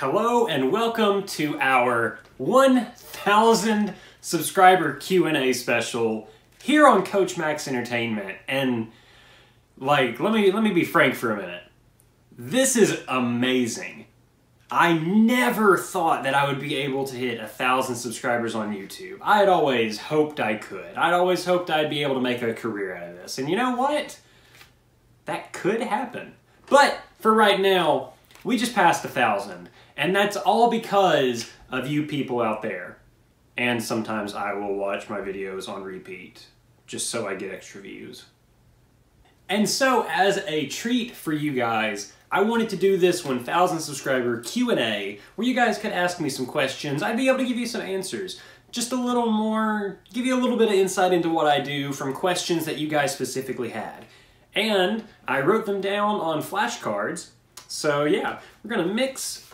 Hello and welcome to our 1,000 subscriber Q&A special here on Coach Max Entertainment. And like, let me be frank for a minute. This is amazing. I never thought that I would be able to hit 1,000 subscribers on YouTube. I had always hoped I could. I'd always hoped I'd be able to make a career out of this. And you know what? That could happen. But for right now, we just passed 1,000. And that's all because of you people out there. And sometimes I will watch my videos on repeat, just so I get extra views. And so as a treat for you guys, I wanted to do this 1,000 subscriber Q&A where you guys could ask me some questions. I'd be able to give you some answers. Just a little more, give you a little bit of insight into what I do from questions that you guys specifically had. And I wrote them down on flashcards. So yeah, we're gonna mix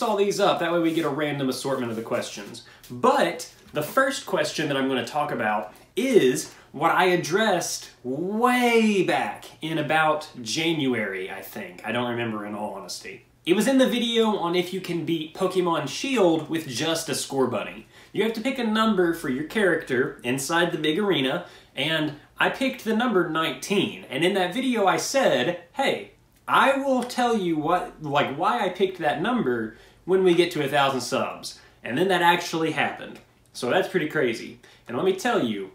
all these up. That way we get a random assortment of the questions. But the first question that I'm gonna talk about is what I addressed way back in about January, I think. I don't remember, in all honesty. It was in the video on if you can beat Pokemon Shield with just a score bunny. You have to pick a number for your character inside the big arena, and I picked the number 19. And in that video I said, hey, I will tell you what, like, why I picked that number when we get to 1,000 subs. And then that actually happened. So that's pretty crazy. And let me tell you,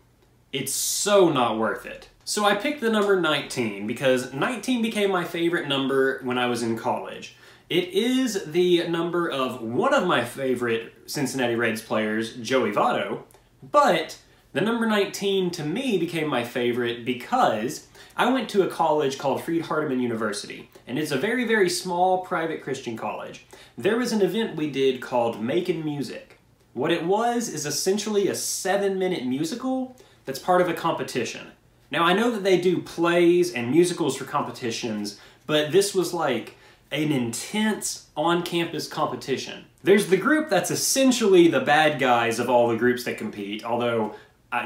it's so not worth it. So I picked the number 19 because 19 became my favorite number when I was in college. It is the number of one of my favorite Cincinnati Reds players, Joey Votto, but the number 19 to me became my favorite because I went to a college called Freed Hardeman University, and it's a very, very small private Christian college. There was an event we did called Makin' Music. What it was is essentially a 7-minute musical that's part of a competition. Now, I know that they do plays and musicals for competitions, but this was like an intense on-campus competition. There's the group that's essentially the bad guys of all the groups that compete, although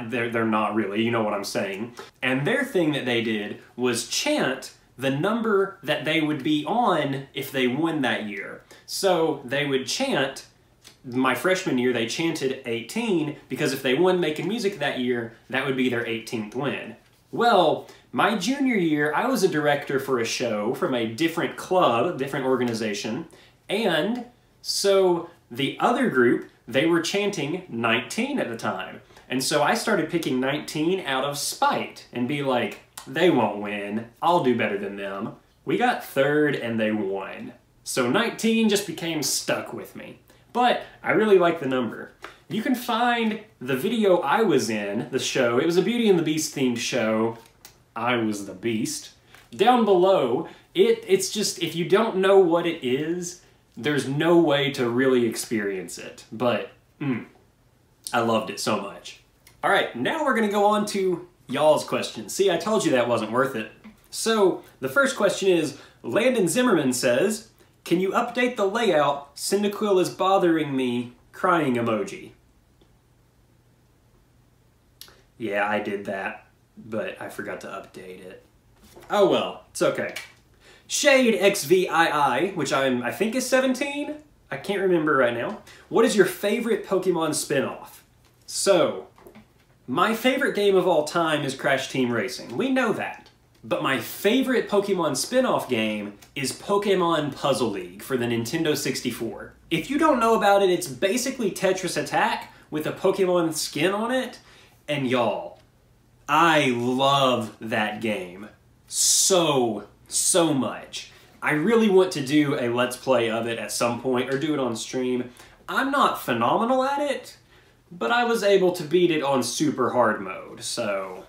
they're not really, you know what I'm saying. And their thing that they did was chant the number that they would be on if they won that year. So they would chant, my freshman year, they chanted 18 because if they won Making Music that year, that would be their 18th win. Well, my junior year, I was a director for a show from a different club, different organization, and so the other group, they were chanting 19 at the time. And so I started picking 19 out of spite and be like, they won't win, I'll do better than them. We got third and they won. So 19 just became stuck with me. But I really like the number. You can find the video I was in, the show, it was a Beauty and the Beast themed show, I was the Beast, down below. It's just, if you don't know what it is, there's no way to really experience it, but I loved it so much. All right, now we're gonna go on to y'all's questions. See, I told you that wasn't worth it. So the first question is, Landon Zimmerman says, can you update the layout? Cyndaquil is bothering me, crying emoji. Yeah, I did that, but I forgot to update it. Oh well, it's okay. Shade XVII, which I think is 17? I can't remember right now. What is your favorite Pokemon spinoff? So, my favorite game of all time is Crash Team Racing. We know that. But my favorite Pokemon spin-off game is Pokemon Puzzle League for the Nintendo 64. If you don't know about it, it's basically Tetris Attack with a Pokemon skin on it. And y'all, I love that game so much. I really want to do a Let's Play of it at some point or do it on stream. I'm not phenomenal at it, but I was able to beat it on super hard mode, so.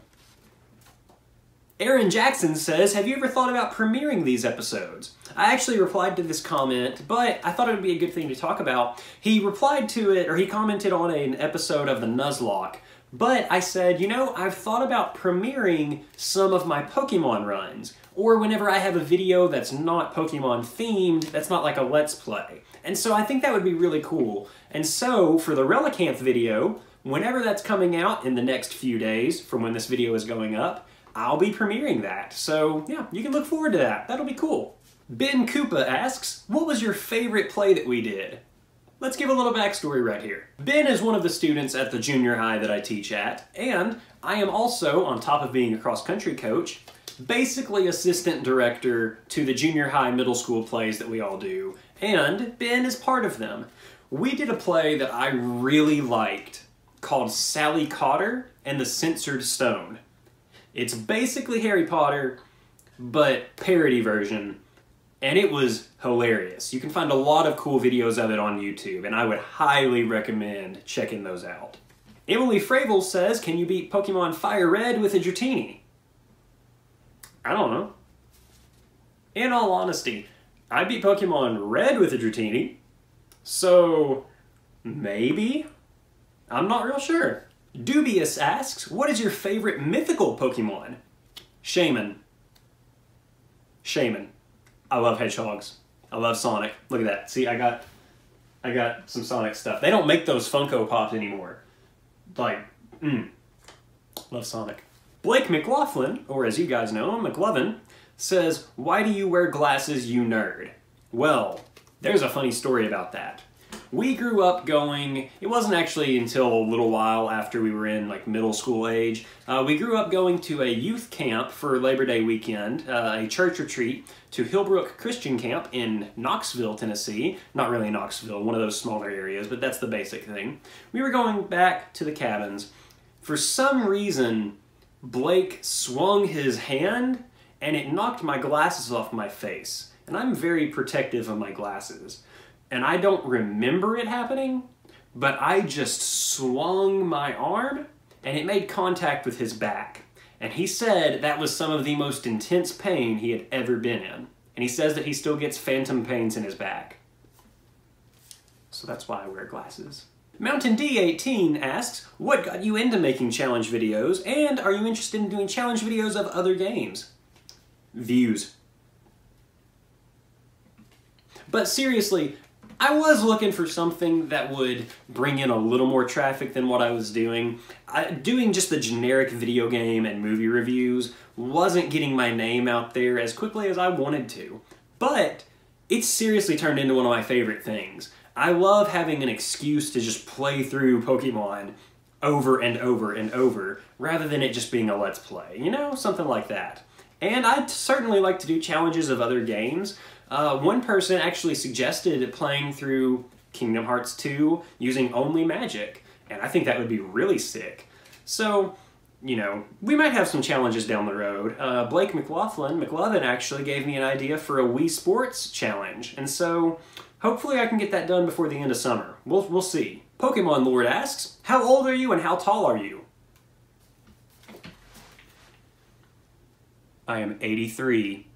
Aaron Jackson says, have you ever thought about premiering these episodes? I actually replied to this comment, but I thought it would be a good thing to talk about. He replied to it, or he commented on an episode of the Nuzlocke, but I said, you know, I've thought about premiering some of my Pokemon runs, or whenever I have a video that's not Pokemon themed, that's not like a Let's Play. And so I think that would be really cool. And so for the Relicanth video, whenever that's coming out in the next few days from when this video is going up, I'll be premiering that, so yeah, you can look forward to that. That'll be cool. Ben Koopa asks, what was your favorite play that we did? Let's give a little backstory right here. Ben is one of the students at the junior high that I teach at, and I am also, on top of being a cross-country coach, basically assistant director to the junior high middle school plays that we all do, and Ben is part of them. We did a play that I really liked called Sally Cotter and the Censored Stone. It's basically Harry Potter, but parody version. And it was hilarious. You can find a lot of cool videos of it on YouTube, and I would highly recommend checking those out. Emily Fravel says, can you beat Pokemon Fire Red with a Dratini? I don't know. In all honesty, I beat Pokemon Red with a Dratini, so maybe? I'm not real sure. Dubious asks, what is your favorite mythical Pokemon? Shaymin. Shaymin. I love hedgehogs. I love Sonic. Look at that. See, I got some Sonic stuff. They don't make those Funko Pops anymore. Like, love Sonic. Blake McLaughlin, or as you guys know, McLovin, says, why do you wear glasses, you nerd? Well, there's a funny story about that. We grew up going, it wasn't actually until a little while after we were in like middle school age, we grew up going to a youth camp for Labor Day weekend, a church retreat to Hillbrook Christian Camp in Knoxville, Tennessee. Not really Knoxville, one of those smaller areas, but that's the basic thing. We were going back to the cabins. For some reason, Blake swung his hand and it knocked my glasses off my face. And I'm very protective of my glasses. And I don't remember it happening, but I just swung my arm and it made contact with his back. And he said that was some of the most intense pain he had ever been in. And he says that he still gets phantom pains in his back. So that's why I wear glasses. Mountain D18 asks, what got you into making challenge videos, and are you interested in doing challenge videos of other games? Views. But seriously, I was looking for something that would bring in a little more traffic than what I was doing. Doing just the generic video game and movie reviews wasn't getting my name out there as quickly as I wanted to. But it's seriously turned into one of my favorite things. I love having an excuse to just play through Pokemon over and over and over, rather than it just being a let's play, you know, something like that. And I'd certainly like to do challenges of other games. One person actually suggested playing through Kingdom Hearts 2 using only magic, and I think that would be really sick. So, you know, we might have some challenges down the road. Blake McLovin actually gave me an idea for a Wii Sports challenge, and so hopefully I can get that done before the end of summer. We'll see. Pokemon Lord asks, how old are you and how tall are you? I am 83.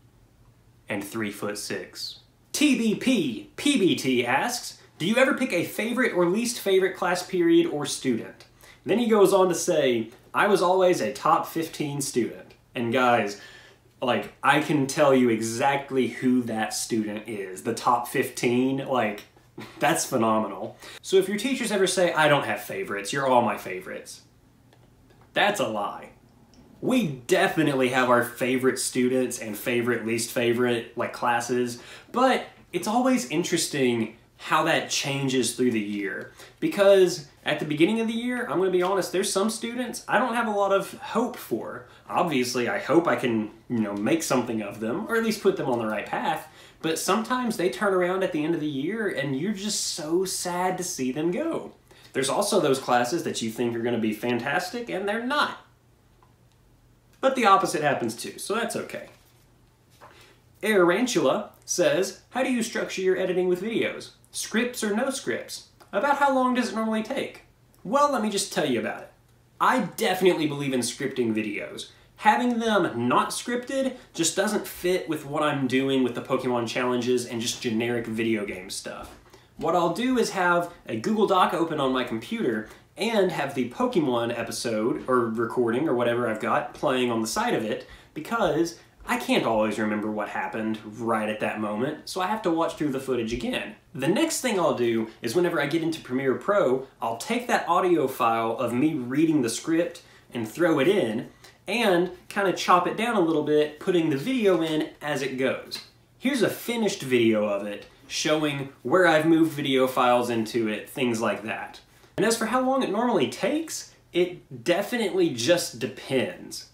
And 3'6". TBP PBT asks, do you ever pick a favorite or least favorite class period or student? And then he goes on to say, I was always a top 15 student. And guys, like, I can tell you exactly who that student is. The top 15, like, that's phenomenal. So if your teachers ever say, I don't have favorites, you're all my favorites, that's a lie. We definitely have our favorite students and favorite, least favorite, like, classes, but it's always interesting how that changes through the year. Because at the beginning of the year, I'm going to be honest, there's some students I don't have a lot of hope for. Obviously, I hope I can, you know, make something of them, or at least put them on the right path, but sometimes they turn around at the end of the year and you're just so sad to see them go. There's also those classes that you think are going to be fantastic and they're not. But the opposite happens too, so that's okay. Errantula says, how do you structure your editing with videos? Scripts or no scripts? About how long does it normally take? Well, let me just tell you about it. I definitely believe in scripting videos. Having them not scripted just doesn't fit with what I'm doing with the Pokemon challenges and just generic video game stuff. What I'll do is have a Google Doc open on my computer and have the Pokemon episode, or recording, or whatever I've got, playing on the side of it, because I can't always remember what happened right at that moment, so I have to watch through the footage again. The next thing I'll do is whenever I get into Premiere Pro, I'll take that audio file of me reading the script and throw it in, and kind of chop it down a little bit, putting the video in as it goes. Here's a finished video of it, showing where I've moved video files into it, things like that. And as for how long it normally takes, it definitely just depends.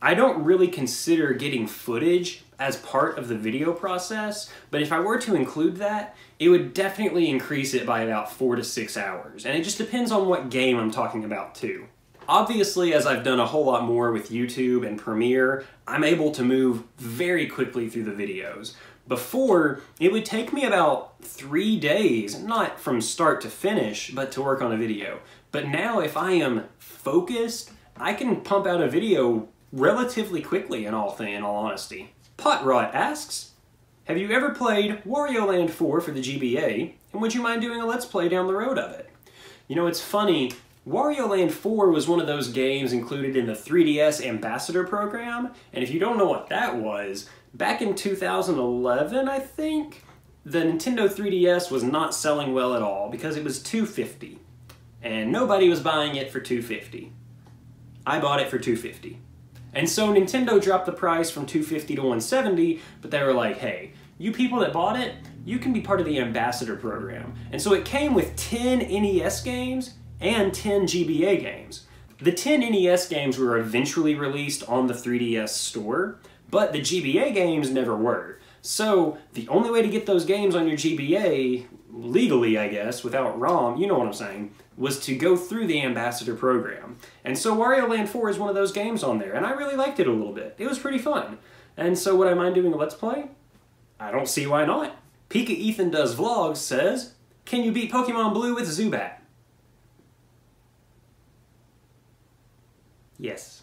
I don't really consider getting footage as part of the video process, but if I were to include that, it would definitely increase it by about 4 to 6 hours, and it just depends on what game I'm talking about too. Obviously, as I've done a whole lot more with YouTube and Premiere, I'm able to move very quickly through the videos. Before, it would take me about 3 days, not from start to finish, but to work on a video. But now, if I am focused, I can pump out a video relatively quickly, in all honesty. Pot Rot asks, have you ever played Wario Land 4 for the GBA, and would you mind doing a Let's Play down the road of it? You know, it's funny, Wario Land 4 was one of those games included in the 3DS Ambassador program, and if you don't know what that was, back in 2011, I think, the Nintendo 3DS was not selling well at all because it was $250, and nobody was buying it for $250. I bought it for $250. And so Nintendo dropped the price from $250 to $170, but they were like, hey, you people that bought it, you can be part of the Ambassador program. And so it came with 10 NES games and 10 GBA games. The 10 NES games were eventually released on the 3DS store, but the GBA games never were. So the only way to get those games on your GBA, legally I guess, without ROM, you know what I'm saying, was to go through the Ambassador program. And so Wario Land 4 is one of those games on there, and I really liked it a little bit. It was pretty fun. And so would I mind doing a Let's Play? I don't see why not. PikaEthanDoesVlogs says, can you beat Pokemon Blue with Zubat? Yes.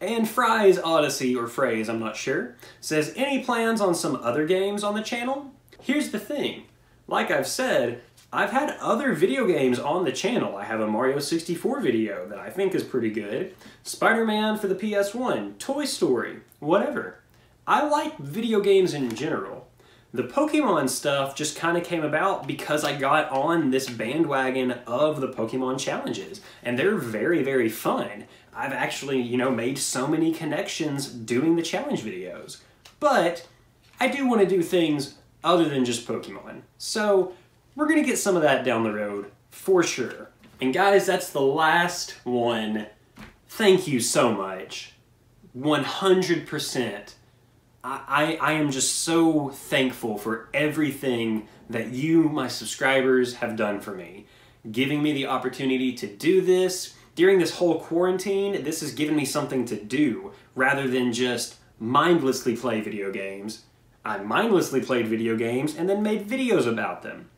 And Fry's Odyssey, or Phrase, I'm not sure, says, any plans on some other games on the channel? Here's the thing. Like I've said, I've had other video games on the channel. I have a Mario 64 video that I think is pretty good, Spider-Man for the PS1, Toy Story, whatever. I like video games in general. The Pokemon stuff just kind of came about because I got on this bandwagon of the Pokemon challenges, and they're very, very fun. I've actually, you know, made so many connections doing the challenge videos. But I do want to do things other than just Pokemon. So we're gonna get some of that down the road, for sure. And guys, that's the last one. Thank you so much. 100%. I am just so thankful for everything that you, my subscribers, have done for me. Giving me the opportunity to do this. During this whole quarantine, this has given me something to do, rather than just mindlessly play video games. I mindlessly played video games and then made videos about them.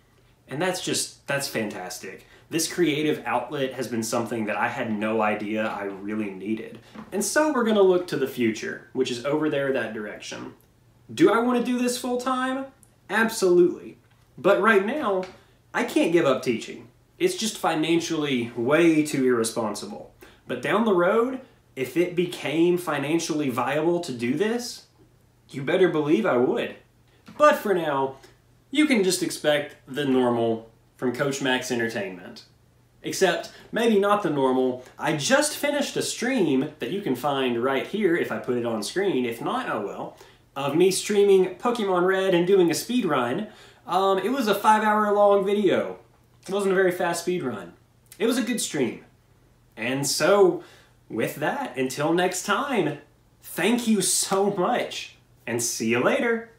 And that's fantastic. This creative outlet has been something that I had no idea I really needed. And so we're gonna look to the future, which is over there that direction. Do I wanna do this full time? Absolutely. But right now, I can't give up teaching. It's just financially way too irresponsible. But down the road, if it became financially viable to do this, you better believe I would. But for now, you can just expect the normal from Coach Max Entertainment. Except, maybe not the normal. I just finished a stream that you can find right here if I put it on screen. If not, oh well. Of me streaming Pokemon Red and doing a speed run. It was a 5-hour long video. It wasn't a very fast speed run. It was a good stream. And so, with that, until next time, thank you so much, and see you later.